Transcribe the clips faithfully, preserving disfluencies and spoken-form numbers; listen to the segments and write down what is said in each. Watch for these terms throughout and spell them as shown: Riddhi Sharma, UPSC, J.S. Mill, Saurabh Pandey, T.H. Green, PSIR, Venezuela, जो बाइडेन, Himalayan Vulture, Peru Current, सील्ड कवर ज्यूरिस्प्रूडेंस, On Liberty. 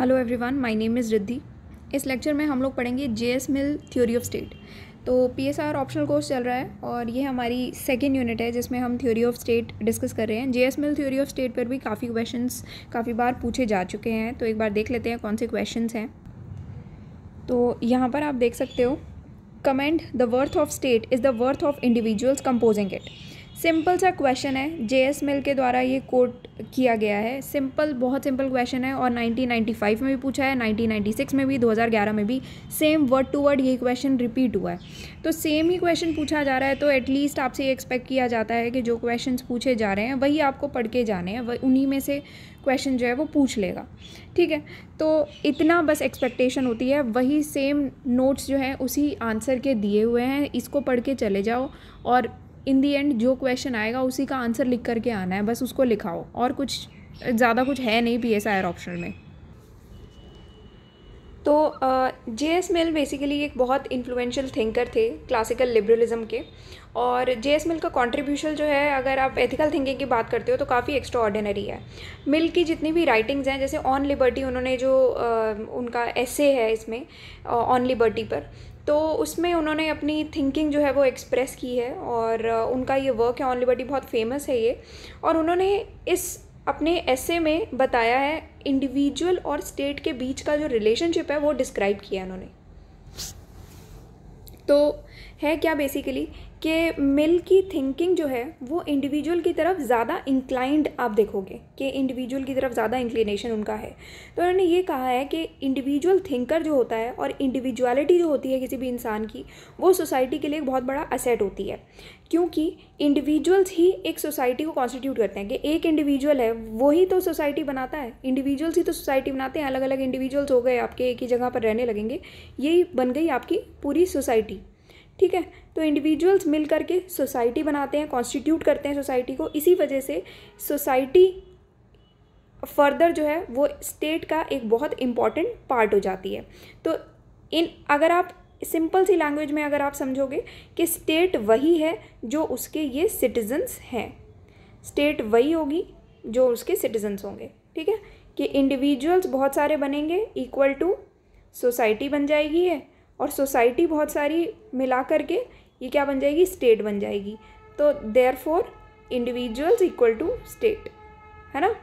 Hello everyone, my name is Riddhi. इस lecture में हम लोग पढ़ेंगे J S Mill theory of state. तो P S I R optional course चल रहा है और ये हमारी सेकेंड यूनिट है जिसमें हम थ्योरी ऑफ स्टेट डिस्कस कर रहे हैं। J S Mill theory of state पर भी काफ़ी क्वेश्चंस काफ़ी बार पूछे जा चुके हैं, तो एक बार देख लेते हैं कौन से क्वेश्चंस हैं। तो यहाँ पर आप देख सकते हो, comment the worth of state is the worth of individuals composing it. Simple सा क्वेश्चन है, जे एस मिल के द्वारा ये कोट किया गया है। सिंपल, बहुत सिंपल क्वेश्चन है और नाइनटीन नाइंटी फाइव में भी पूछा है, नाइनटीन नाइंटी सिक्स में भी, दो हज़ार ग्यारह में भी सेम वर्ड टू वर्ड यही क्वेश्चन रिपीट हुआ है। तो सेम ही क्वेश्चन पूछा जा रहा है, तो एटलीस्ट आपसे ये एक्सपेक्ट किया जाता है कि जो क्वेश्चंस पूछे जा रहे हैं वही आपको पढ़ के जाने हैं, वही उन्हीं में से क्वेश्चन जो है वो पूछ लेगा। ठीक है, तो इतना बस एक्सपेक्टेशन होती है, वही सेम नोट्स जो है उसी आंसर के दिए हुए हैं, इसको पढ़ के चले जाओ और इन दी एंड जो क्वेश्चन आएगा उसी का आंसर लिख करके आना है, बस उसको लिखाओ। और कुछ ज़्यादा कुछ है नहीं P S I R optional में। तो जे एस मिल बेसिकली एक बहुत इन्फ्लुएंशियल थिंकर थे क्लासिकल लिबरलिज्म के, और जे एस मिल का कंट्रीब्यूशन जो है, अगर आप एथिकल थिंकिंग की बात करते हो तो काफ़ी एक्स्ट्राऑर्डिनरी है। मिल की जितनी भी राइटिंग्स हैं, जैसे ऑन लिबर्टी, उन्होंने जो uh, उनका एसे है इसमें ऑन uh, लिबर्टी पर, तो उसमें उन्होंने अपनी थिंकिंग जो है वो एक्सप्रेस की है और उनका ये वर्क है ऑन लिबर्टी, बहुत फेमस है ये। और उन्होंने इस अपने एसे में बताया है इंडिविजुअल और स्टेट के बीच का जो रिलेशनशिप है वो डिस्क्राइब किया उन्होंने। तो है क्या बेसिकली कि मिल की थिंकिंग जो है वो इंडिविजुअल की तरफ ज़्यादा इंक्लाइंड, आप देखोगे कि इंडिविजुअल की तरफ ज़्यादा इंक्लिनेशन उनका है। तो उन्होंने ये कहा है कि इंडिविजुअल थिंकर जो होता है और इंडिविजुअलिटी जो होती है किसी भी इंसान की, वो सोसाइटी के लिए एक बहुत बड़ा असेट होती है, क्योंकि इंडिविजुअल्स ही एक सोसाइटी को कॉन्स्टिट्यूट करते हैं। कि एक इंडिविजुअल है वही तो सोसाइटी बनाता है, इंडिविजुअल्स ही तो सोसाइटी बनाते हैं। अलग अलग इंडिविजुअल्स हो गए आपके, एक ही जगह पर रहने लगेंगे, यही बन गई आपकी पूरी सोसाइटी। ठीक है, तो इंडिविजुअल्स मिल करके सोसाइटी बनाते हैं, कॉन्स्टिट्यूट करते हैं सोसाइटी को। इसी वजह से सोसाइटी फर्दर जो है वो स्टेट का एक बहुत इम्पॉर्टेंट पार्ट हो जाती है। तो इन अगर आप सिंपल सी लैंग्वेज में अगर आप समझोगे कि स्टेट वही है जो उसके ये सिटीजन्स हैं, स्टेट वही होगी जो उसके सिटीजन्स होंगे। ठीक है, कि इंडिविजुअल्स बहुत सारे बनेंगे इक्वल टू सोसाइटी बन जाएगी है, और सोसाइटी बहुत सारी मिला करके ये क्या बन जाएगी, स्टेट बन जाएगी। तो therefore individuals equal to state, है ना,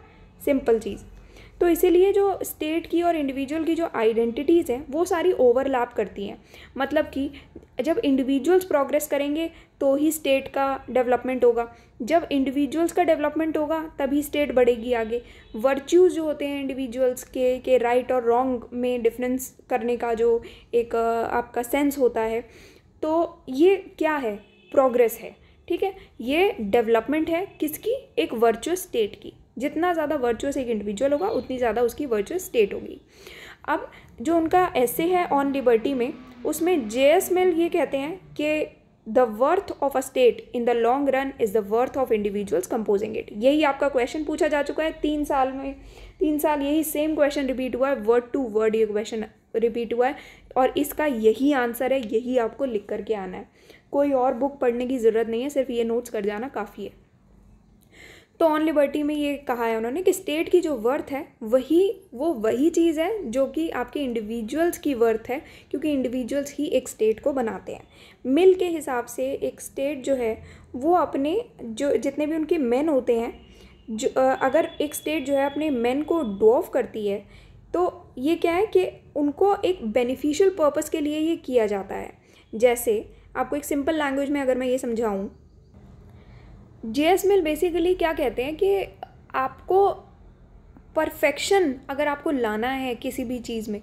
सिंपल चीज़। तो इसीलिए जो स्टेट की और इंडिविजुअल की जो आइडेंटिटीज़ हैं वो सारी ओवरलैप करती हैं। मतलब कि जब इंडिविजुअल्स प्रोग्रेस करेंगे तो ही स्टेट का डेवलपमेंट होगा, जब इंडिविजुअल्स का डेवलपमेंट होगा तभी स्टेट बढ़ेगी आगे। वर्च्यूज़ जो होते हैं इंडिविजुअल्स के के राइट और रॉन्ग में डिफरेंस करने का जो एक आपका सेंस होता है, तो ये क्या है, प्रोग्रेस है। ठीक है, ये डेवलपमेंट है किसकी, एक वर्चुअस स्टेट की। जितना ज़्यादा वर्चुअस एक इंडिविजुअल होगा उतनी ज़्यादा उसकी वर्चुअस स्टेट होगी। अब जो उनका ऐसे है ऑन लिबर्टी में, उसमें जे एस मिल ये कहते हैं कि the worth of a state in the long run is the worth of individuals composing it. यही आपका क्वेश्चन पूछा जा चुका है तीन साल में, तीन साल यही सेम क्वेश्चन रिपीट हुआ है, वर्ड टू वर्ड ये क्वेश्चन रिपीट हुआ है और इसका यही आंसर है, यही आपको लिख करके आना है। कोई और बुक पढ़ने की ज़रूरत नहीं है, सिर्फ ये नोट्स कर जाना काफ़ी है। तो ऑन लिबर्टी में ये कहा है उन्होंने कि स्टेट की जो वर्थ है वही वो वही चीज़ है जो कि आपके इंडिविजुअल्स की वर्थ है, क्योंकि इंडिविजुअल्स ही एक स्टेट को बनाते हैं। मिल के हिसाब से एक स्टेट जो है वो अपने जो जितने भी उनके मेन होते हैं, जो अगर एक स्टेट जो है अपने मेन को डॉव करती है, तो ये क्या है कि उनको एक बेनिफिशियल पर्पस के लिए ये किया जाता है। जैसे आपको एक सिंपल लैंग्वेज में अगर मैं ये समझाऊँ, जे एस मिल बेसिकली क्या कहते हैं कि आपको परफेक्शन अगर आपको लाना है किसी भी चीज़ में,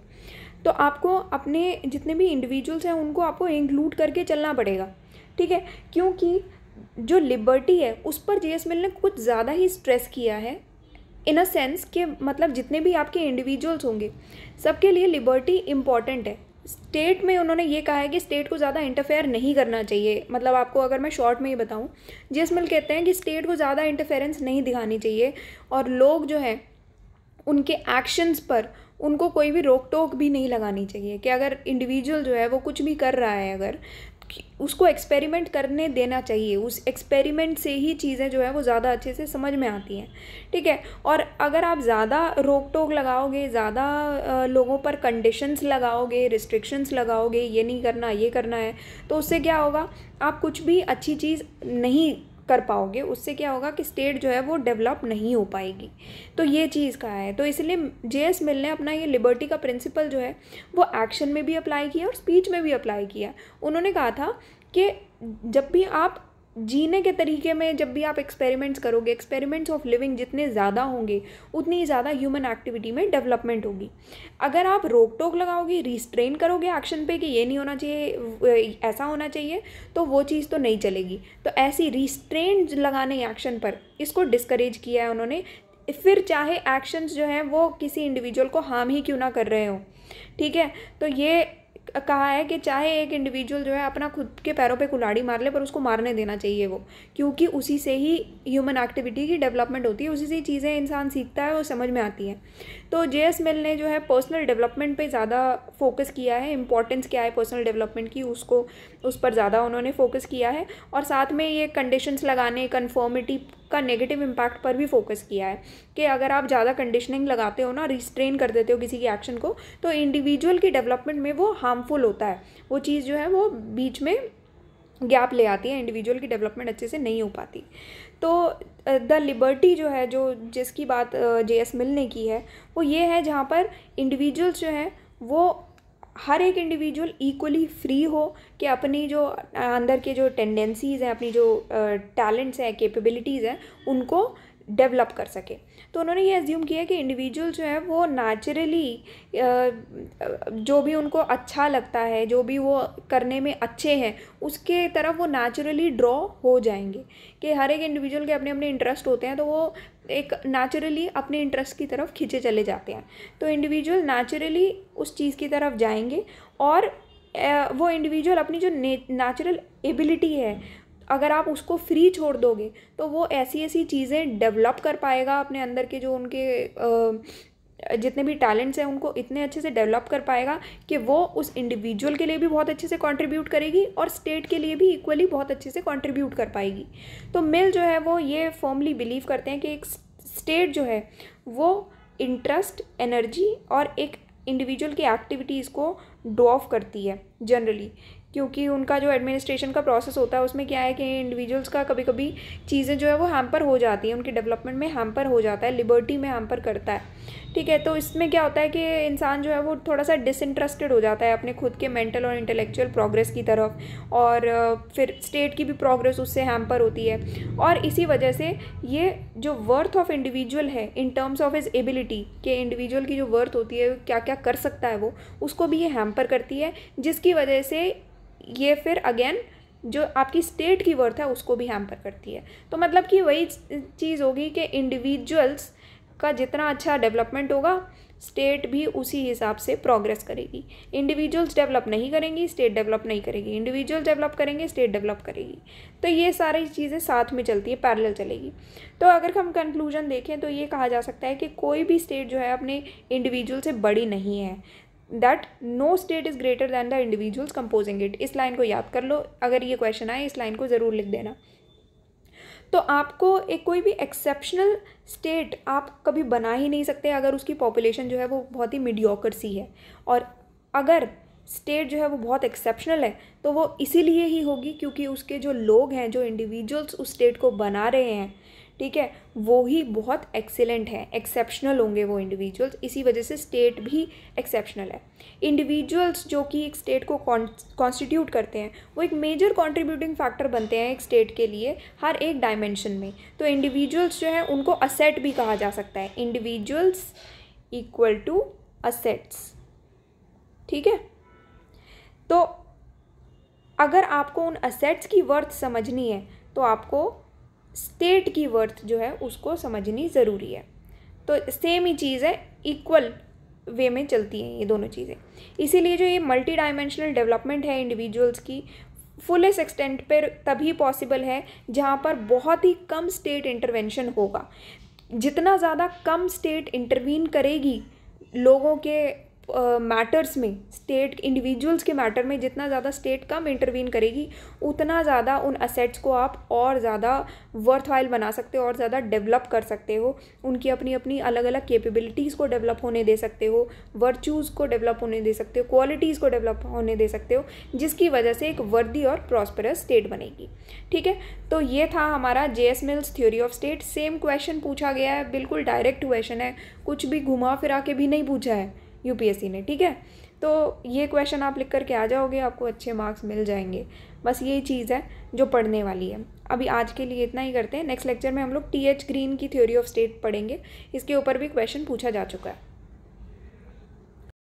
तो आपको अपने जितने भी इंडिविजुअल्स हैं उनको आपको इंक्लूड करके चलना पड़ेगा। ठीक है, क्योंकि जो लिबर्टी है उस पर जे एस मिल ने कुछ ज़्यादा ही स्ट्रेस किया है, इन अ सेंस कि मतलब जितने भी आपके इंडिविजुअल्स होंगे सबके लिए लिबर्टी इम्पॉर्टेंट है। स्टेट में उन्होंने ये कहा है कि स्टेट को ज़्यादा इंटरफेयर नहीं करना चाहिए। मतलब आपको अगर मैं शॉर्ट में ही बताऊं, जे एस मिल कहते हैं कि स्टेट को ज़्यादा इंटरफेरेंस नहीं दिखानी चाहिए और लोग जो हैं उनके एक्शंस पर उनको कोई भी रोक टोक भी नहीं लगानी चाहिए कि अगर इंडिविजुअल जो है वो कुछ भी कर रहा है अगर उसको एक्सपेरिमेंट करने देना चाहिए। उस एक्सपेरिमेंट से ही चीज़ें जो है वो ज़्यादा अच्छे से समझ में आती हैं, ठीक है। और अगर आप ज़्यादा रोक टोक लगाओगे, ज़्यादा लोगों पर कंडीशंस लगाओगे, रिस्ट्रिक्शंस लगाओगे, ये नहीं करना ये करना है, तो उससे क्या होगा, आप कुछ भी अच्छी चीज़ नहीं कर पाओगे। उससे क्या होगा कि स्टेट जो है वो डेवलप नहीं हो पाएगी। तो ये चीज़ कहा है। तो इसलिए जे एस मिल ने अपना ये लिबर्टी का प्रिंसिपल जो है वो एक्शन में भी अप्लाई किया और स्पीच में भी अप्लाई किया। उन्होंने कहा था कि जब भी आप जीने के तरीके में, जब भी आप एक्सपेरिमेंट्स करोगे, एक्सपेरिमेंट्स ऑफ लिविंग जितने ज़्यादा होंगे उतनी ज़्यादा ह्यूमन एक्टिविटी में डेवलपमेंट होगी। अगर आप रोक टोक लगाओगे, रिस्ट्रेन करोगे एक्शन पे कि ये नहीं होना चाहिए, ऐसा होना चाहिए, तो वो चीज़ तो नहीं चलेगी। तो ऐसी रिस्ट्रेन लगाने एक्शन पर, इसको डिस्करेज किया है उन्होंने। फिर चाहे एक्शंस जो हैं वो किसी इंडिविजुअल को हार्म ही क्यों ना कर रहे हो, ठीक है। तो ये कहा है कि चाहे एक इंडिविजुअल जो है अपना खुद के पैरों पे कुल्हाड़ी मार ले, पर उसको मारने देना चाहिए वो, क्योंकि उसी से ही ह्यूमन एक्टिविटी की डेवलपमेंट होती है, उसी से ही चीज़ें इंसान सीखता है और समझ में आती हैं। तो जे एस मिल ने जो है पर्सनल डेवलपमेंट पे ज़्यादा फोकस किया है। इंपॉर्टेंस क्या है पर्सनल डेवलपमेंट की, उसको उस पर ज़्यादा उन्होंने फोकस किया है। और साथ में ये कंडीशंस लगाने, कन्फॉर्मिटी का नेगेटिव इम्पैक्ट पर भी फोकस किया है कि अगर आप ज़्यादा कंडीशनिंग लगाते हो ना, रिस्ट्रेन कर देते हो किसी की एक्शन को, तो इंडिविजुअल की डेवलपमेंट में वो हार्मफुल होता है। वो चीज़ जो है वो बीच में गैप ले आती है, इंडिविजुअल की डेवलपमेंट अच्छे से नहीं हो पाती। तो द लिबर्टी जो है, जो जिसकी बात जे एस मिल ने की है, वो ये है जहाँ पर इंडिविजुअल्स जो हैं वो, हर एक इंडिविजुअल इक्वली फ्री हो कि अपनी जो अंदर के जो टेंडेंसीज हैं, अपनी जो टैलेंट्स हैं, कैपेबिलिटीज़ हैं, उनको डेवलप कर सके। तो उन्होंने ये एज्यूम किया कि इंडिविजुअल जो है वो नेचुरली जो भी उनको अच्छा लगता है, जो भी वो करने में अच्छे हैं, उसके तरफ वो नेचुरली ड्रॉ हो जाएंगे। कि हर एक इंडिविजुअल के अपने अपने इंटरेस्ट होते हैं, तो वो एक नेचुरली अपने इंटरेस्ट की तरफ खींचे चले जाते हैं। तो इंडिविजुअल नेचुरली उस चीज़ की तरफ जाएंगे और वो इंडिविजुअल अपनी जो नेचुरल एबिलिटी है, अगर आप उसको फ्री छोड़ दोगे तो वो ऐसी ऐसी चीज़ें डेवलप कर पाएगा अपने अंदर के, जो उनके जितने भी टैलेंट्स हैं उनको इतने अच्छे से डेवलप कर पाएगा कि वो उस इंडिविजुअल के लिए भी बहुत अच्छे से कंट्रीब्यूट करेगी और स्टेट के लिए भी इक्वली बहुत अच्छे से कंट्रीब्यूट कर पाएगी। तो मिल जो है वो ये फर्मली बिलीव करते हैं कि एक स्टेट जो है वो इंटरेस्ट, एनर्जी और एक इंडिविजुअल की एक्टिविटीज़ को डॉफ करती है जनरली, क्योंकि उनका जो एडमिनिस्ट्रेशन का प्रोसेस होता है उसमें क्या है कि इंडिविजुअल्स का कभी कभी चीज़ें जो है वो हैम्पर हो जाती हैं, उनके डेवलपमेंट में हैम्पर हो जाता है, लिबर्टी में हैम्पर करता है, ठीक है। तो इसमें क्या होता है कि इंसान जो है वो थोड़ा सा डिसइंटरेस्टेड हो जाता है अपने खुद के मेंटल और इंटेलेक्चुअल प्रोग्रेस की तरफ, और फिर स्टेट की भी प्रोग्रेस उससे हैम्पर होती है। और इसी वजह से ये जो वर्थ ऑफ इंडिविजुअल है in terms of his ability, के इंडिविजुअल की जो वर्थ होती है, क्या क्या कर सकता है वो, उसको भी ये हैम्पर करती है, जिसकी वजह से ये फिर अगेन जो आपकी स्टेट की वर्थ है उसको भी हैम्पर करती है। तो मतलब कि वही चीज़ होगी कि इंडिविजुअल्स का जितना अच्छा डेवलपमेंट होगा, स्टेट भी उसी हिसाब से प्रोग्रेस करेगी। इंडिविजुअल्स डेवलप नहीं करेंगी, स्टेट डेवलप नहीं करेगी, इंडिविजुअल्स डेवलप करेंगे, स्टेट डेवलप करेगी। तो ये सारी चीज़ें साथ में चलती है, पैरेलल चलेगी। तो अगर हम कंक्लूजन देखें तो ये कहा जा सकता है कि कोई भी स्टेट जो है अपने इंडिविजुअल से बड़ी नहीं है। That no state is greater than the individuals composing it. इस लाइन को याद कर लो, अगर ये क्वेश्चन आए इस लाइन को ज़रूर लिख देना। तो आपको एक कोई भी एक्सेप्शनल स्टेट आप कभी बना ही नहीं सकते अगर उसकी पॉपुलेशन जो है वो बहुत ही मीडियोकर सी है। और अगर स्टेट जो है वो बहुत एक्सेप्शनल है तो वो इसीलिए ही होगी क्योंकि उसके जो लोग हैं, जो इंडिविजुअल्स उस स्टेट को बना रहे हैं, ठीक है, वो ही बहुत एक्सेलेंट है, एक्सेप्शनल होंगे वो इंडिविजुअल्स। इसी वजह से स्टेट भी एक्सेप्शनल है। इंडिविजुअल्स जो कि एक स्टेट को कॉन्स्टिट्यूट करते हैं वो एक मेजर कंट्रीब्यूटिंग फैक्टर बनते हैं एक स्टेट के लिए हर एक डायमेंशन में। तो इंडिविजुअल्स जो है उनको असेट भी कहा जा सकता है। इंडिविजुअल्स इक्वल टू असेट्स, ठीक है। तो अगर आपको उन असेट्स की वर्थ समझनी है तो आपको स्टेट की वर्थ जो है उसको समझनी ज़रूरी है। तो सेम ही चीज़ है, इक्वल वे में चलती हैं ये दोनों चीज़ें। इसीलिए जो ये मल्टी डायमेंशनल डेवलपमेंट है इंडिविजुअल्स की, फुलेस्ट एक्सटेंट पर तभी पॉसिबल है जहाँ पर बहुत ही कम स्टेट इंटरवेंशन होगा। जितना ज़्यादा कम स्टेट इंटरवीन करेगी लोगों के मैटर्स uh, में, स्टेट इंडिविजुअल्स के मैटर में जितना ज़्यादा स्टेट कम इंटरवीन करेगी उतना ज़्यादा उन असेट्स को आप और ज़्यादा वर्थवाइल बना सकते हो, और ज़्यादा डेवलप कर सकते हो, उनकी अपनी अपनी अलग अलग कैपेबिलिटीज़ को डेवलप होने दे सकते हो, वर्चूज़ को डेवलप होने दे सकते हो, क्वालिटीज़ को डेवलप होने दे सकते हो, जिसकी वजह से एक वर्दी और प्रॉस्परस स्टेट बनेगी। ठीक है, तो ये था हमारा J S Mill's theory of state. Same question पूछा गया है, बिल्कुल डायरेक्ट क्वेश्चन है, कुछ भी घुमा फिरा के भी नहीं पूछा है यूपीएससी ने। ठीक है, तो ये क्वेश्चन आप लिख करके आ जाओगे, आपको अच्छे मार्क्स मिल जाएंगे। बस ये चीज़ है जो पढ़ने वाली है। अभी आज के लिए इतना ही करते हैं। नेक्स्ट लेक्चर में हम लोग टी एच ग्रीन की थ्योरी ऑफ स्टेट पढ़ेंगे, इसके ऊपर भी क्वेश्चन पूछा जा चुका है।